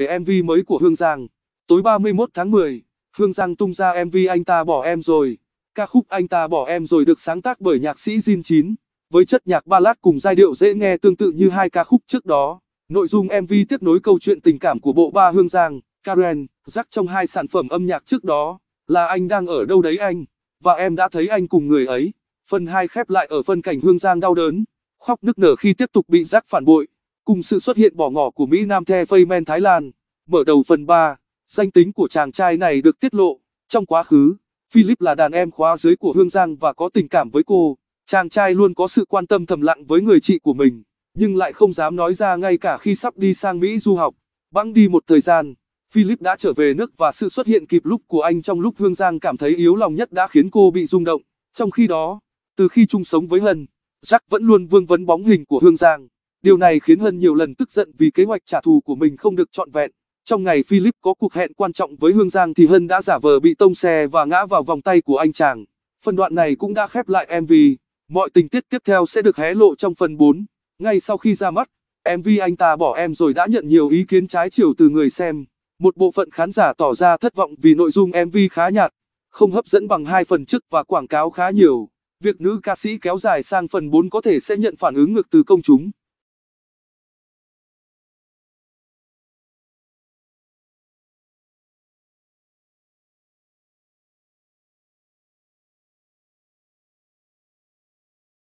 Về MV mới của Hương Giang, tối 31 tháng 10, Hương Giang tung ra MV Anh Ta Bỏ Em Rồi. Ca khúc Anh Ta Bỏ Em Rồi được sáng tác bởi nhạc sĩ Jin9, với chất nhạc ballad cùng giai điệu dễ nghe tương tự như hai ca khúc trước đó. Nội dung MV tiếp nối câu chuyện tình cảm của bộ ba Hương Giang, Karen, Jack trong hai sản phẩm âm nhạc trước đó, là Anh Đang Ở Đâu Đấy Anh, và Em Đã Thấy Anh Cùng Người Ấy. Phần 2 khép lại ở phân cảnh Hương Giang đau đớn, khóc nức nở khi tiếp tục bị Jack phản bội, cùng sự xuất hiện bỏ ngỏ của Mỹ Nam The Phêmen Thái Lan. Mở đầu phần 3, danh tính của chàng trai này được tiết lộ. Trong quá khứ, Philip là đàn em khóa dưới của Hương Giang và có tình cảm với cô. Chàng trai luôn có sự quan tâm thầm lặng với người chị của mình, nhưng lại không dám nói ra ngay cả khi sắp đi sang Mỹ du học. Bẵng đi một thời gian, Philip đã trở về nước và sự xuất hiện kịp lúc của anh trong lúc Hương Giang cảm thấy yếu lòng nhất đã khiến cô bị rung động. Trong khi đó, từ khi chung sống với Hân, Jack vẫn luôn vương vấn bóng hình của Hương Giang. Điều này khiến Hân nhiều lần tức giận vì kế hoạch trả thù của mình không được trọn vẹn. Trong ngày Philip có cuộc hẹn quan trọng với Hương Giang thì Hân đã giả vờ bị tông xe và ngã vào vòng tay của anh chàng. Phần đoạn này cũng đã khép lại MV. Mọi tình tiết tiếp theo sẽ được hé lộ trong phần 4. Ngay sau khi ra mắt, MV Anh Ta Bỏ Em Rồi đã nhận nhiều ý kiến trái chiều từ người xem. Một bộ phận khán giả tỏ ra thất vọng vì nội dung MV khá nhạt, không hấp dẫn bằng hai phần trước và quảng cáo khá nhiều. Việc nữ ca sĩ kéo dài sang phần 4 có thể sẽ nhận phản ứng ngược từ công chúng.